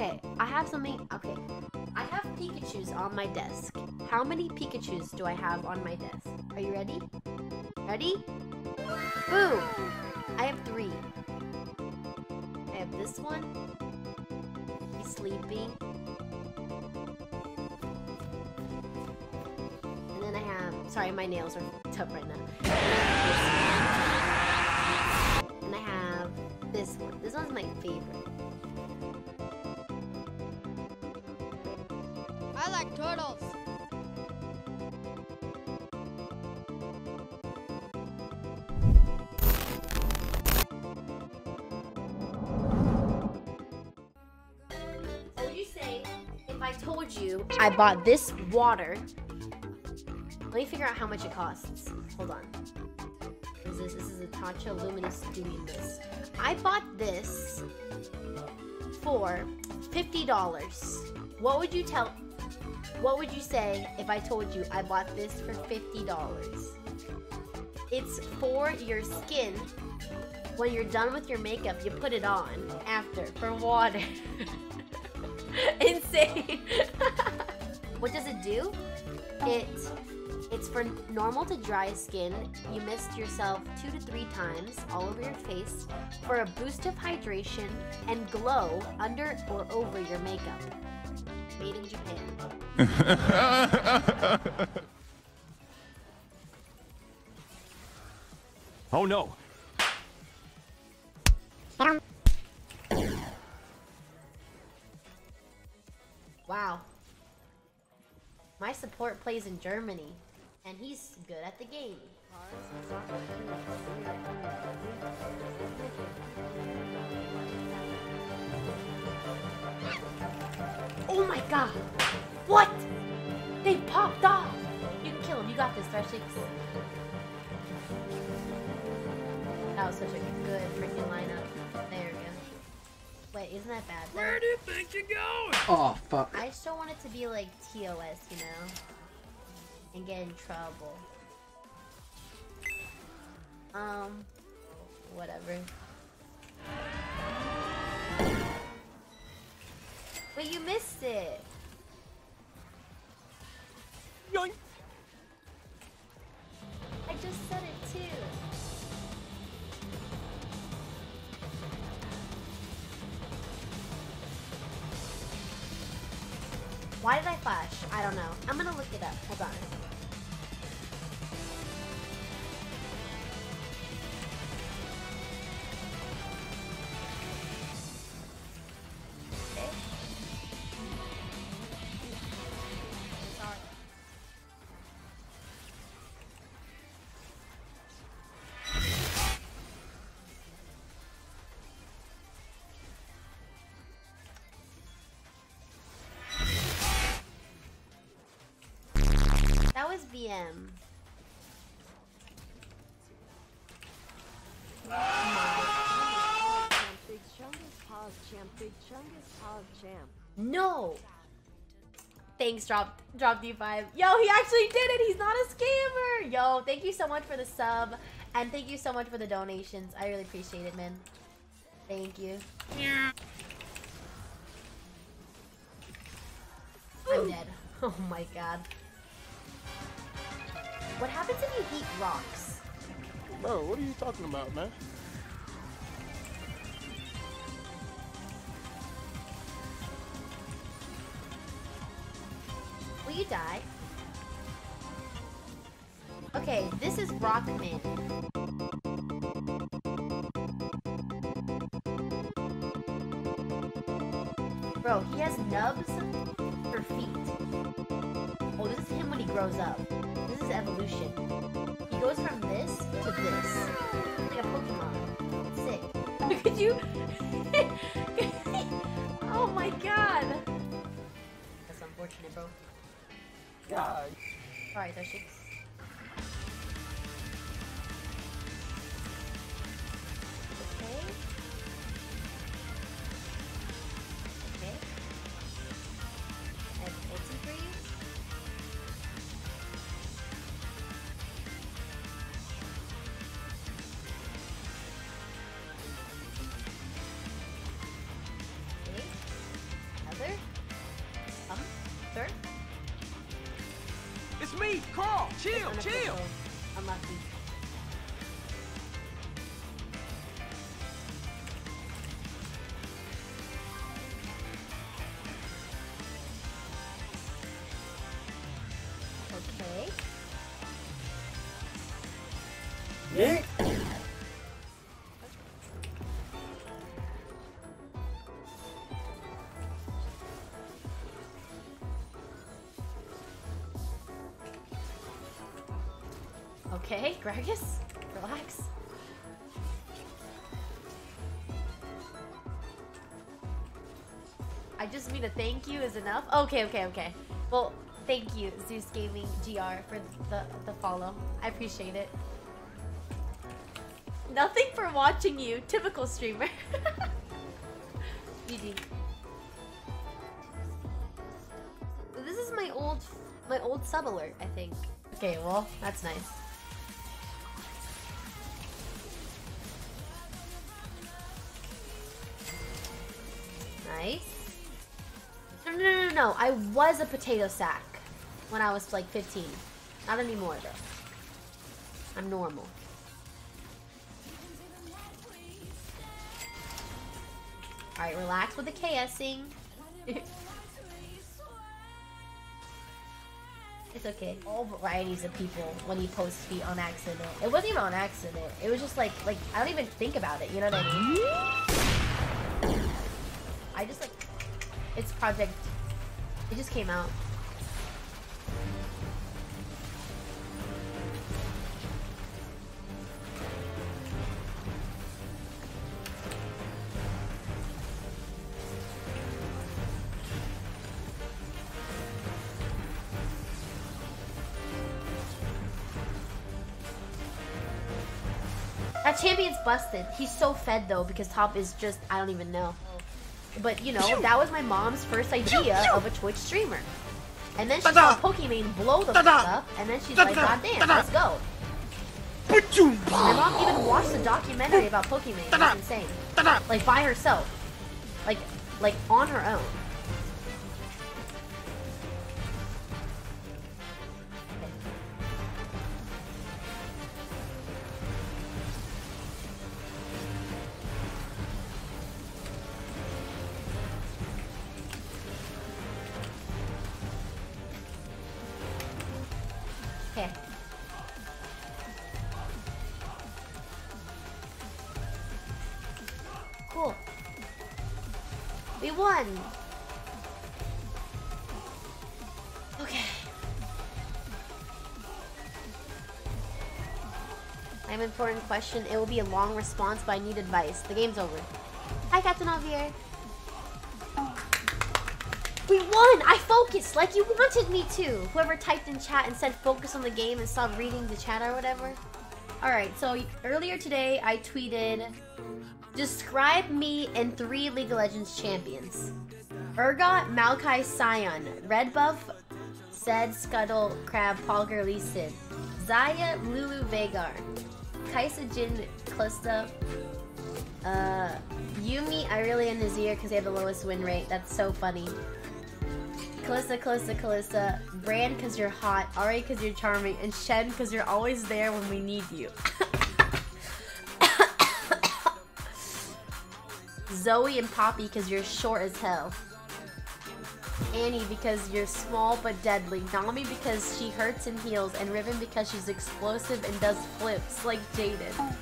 Okay, I have something. Okay, I have Pikachus on my desk. How many Pikachus do I have on my desk? Are you ready? Ready? Boom! I have 3. I have this one. He's sleeping. And then I have... Sorry, my nails are tough right now. And I have this one. This one's my favorite. I like turtles. Would you say if I told you I bought this water? Let me figure out how much it costs. Hold on. What is this? This is a Tatcha Luminous Dewy Mist. I bought this for $50. What would you say if I told you I bought this for $50? It's for your skin. When you're done with your makeup, you put it on after for water. Insane. What does it do? It's for normal to dry skin. You mist yourself 2 to 3 times all over your face for a boost of hydration and glow under or over your makeup. Made in Japan. Oh no! Wow. My support plays in Germany, and he's good at the game. Oh my god! What? They popped off! You can kill him, you got this, Threshix. That was such a good freaking lineup. There we go. Wait, isn't that bad though? Where do you think you're going? Oh, fuck. I just don't want it to be like TOS, you know? And get in trouble. Whatever. Wait, you missed it! Yoink. I just said it too! Why did I flash? I don't know. I'm gonna look it up. Hold on. BM. No! Thanks, Drop D5. Yo, he actually did it! He's not a scammer! Yo, thank you so much for the sub, and thank you so much for the donations. I really appreciate it, man. Thank you. Yeah. I'm dead. Oh my god. What happens if you eat rocks? Bro, what are you talking about, man? Will you die? Okay, this is Rockman. Bro, he has nubs for feet. Oh, this is him when he grows up. This is evolution. He goes from this to this. Like a Pokemon. Sick. Could you? Oh my god! That's unfortunate, bro. God. Alright, Threshix. Okay. Okay. I have an ulti for you. call. Chill, chill. I'm lucky. Okay. Yeah. Okay, Gragas, relax. I just mean a thank you is enough. Okay, okay, okay. Well, thank you, Zeus Gaming GR, for the follow. I appreciate it. Nothing for watching you, typical streamer. GG. This is my old sub alert, I think. Okay, well, that's nice. Nice. No, no, no, no, no. I was a potato sack when I was like 15. Not anymore though. I'm normal. All right, relax with the KSing. It's okay. All varieties of people when you post feet on accident. It wasn't even on accident. It was just like I don't even think about it. You know what I mean? I just like. It's Project. It just came out. That champion's busted. He's so fed though because top is just I don't even know. But you know, that was my mom's first idea of a Twitch streamer. And then she saw Pokimane blow the fuck up, and then she's like, god damn, let's go. My mom even watched a documentary about Pokimane. That's insane. Like by herself. Like on her own. Important question. It will be a long response, but I need advice. The game's over. Hi, Captain Javier. We won! I focused like you wanted me to! Whoever typed in chat and said focus on the game and stopped reading the chat or whatever. Alright, so earlier today I tweeted, describe me in 3 League of Legends champions. Urgot, Maokai, Sion. Red buff, Zed, Scuttle, Crab, Polgar, Lee Sin. Xayah, Lulu, Veigar. Kaisa, Jhin, Kalista, Yuumi, Irelia, and Nazir because they have the lowest win rate. That's so funny. Kalista, Kalista, Kalista. Brand because you're hot. Ari because you're charming. And Shen because you're always there when we need you. Zoe and Poppy because you're short as hell. Annie because you're small but deadly. Nami because she hurts and heals. And Riven because she's explosive and does flips like Jaden.